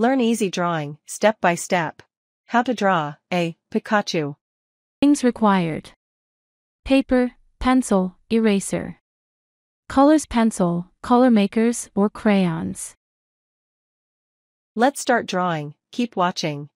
Learn easy drawing, step by step. How to draw a Pikachu. Things required: paper, pencil, eraser, colors pencil, color makers or crayons. Let's start drawing, keep watching.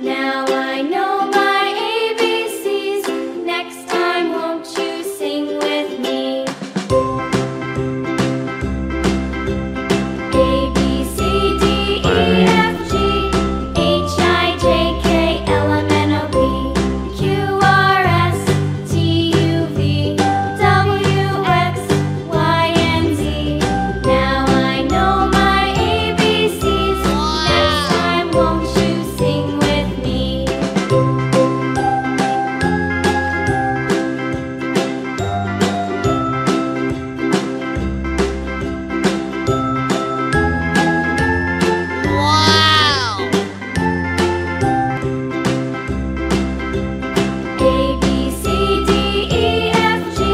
Now I know my ABCs. Next time, won't you sing with me? A, B, C, D, E, F, G, H, I, J, K, L, M, N, O, P, Q, R, S, T, U, V, W, X, Y, and Z. Now I know my ABCs. Next time, won't you sing with me? Wow! A, B, C, D, E, F, G,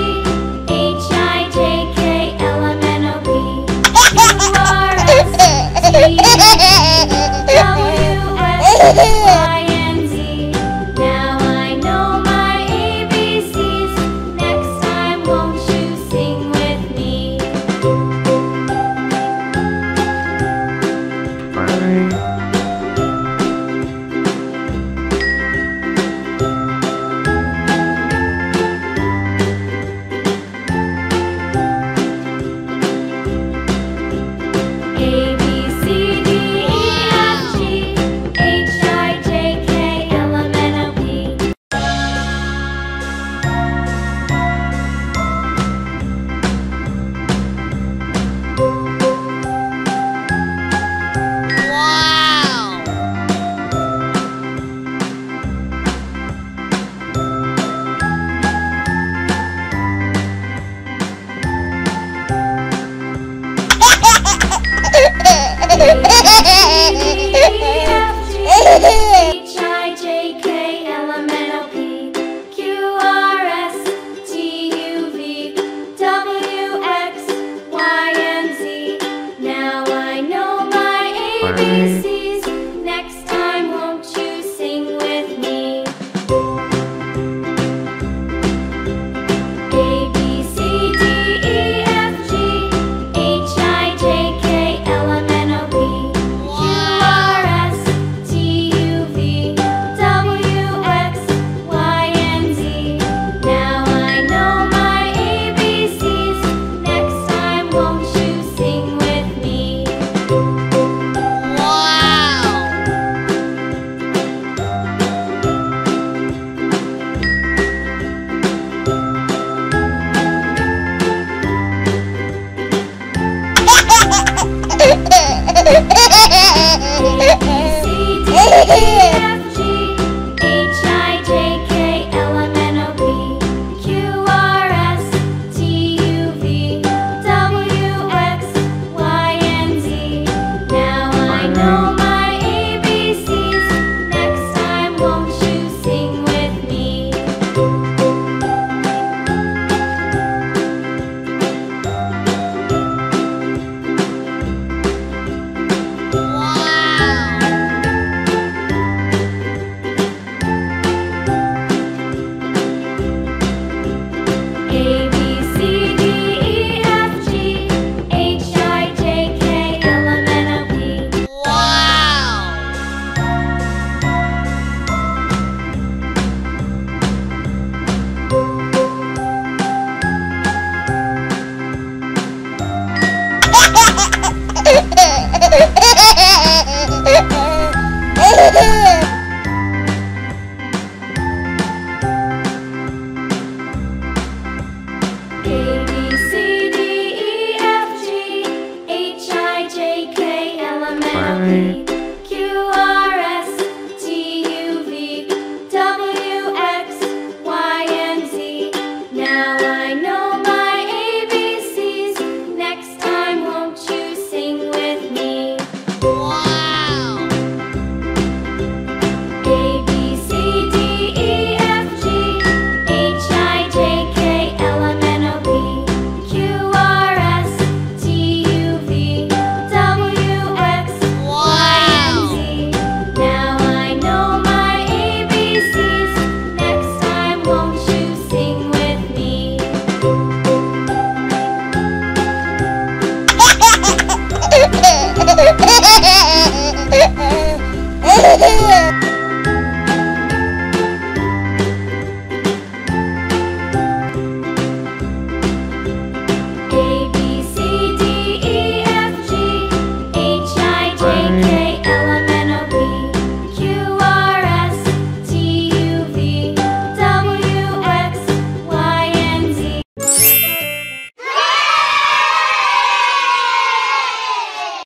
H, I, J, K, L, M, N, O, P, Q, R, S, T, U, V, W, Y and Z. Now I know my ABCs. Next time, won't you sing with me? A, B, C, D, E, F, G, H, I, J, K, L, M, N, O, P. Wow!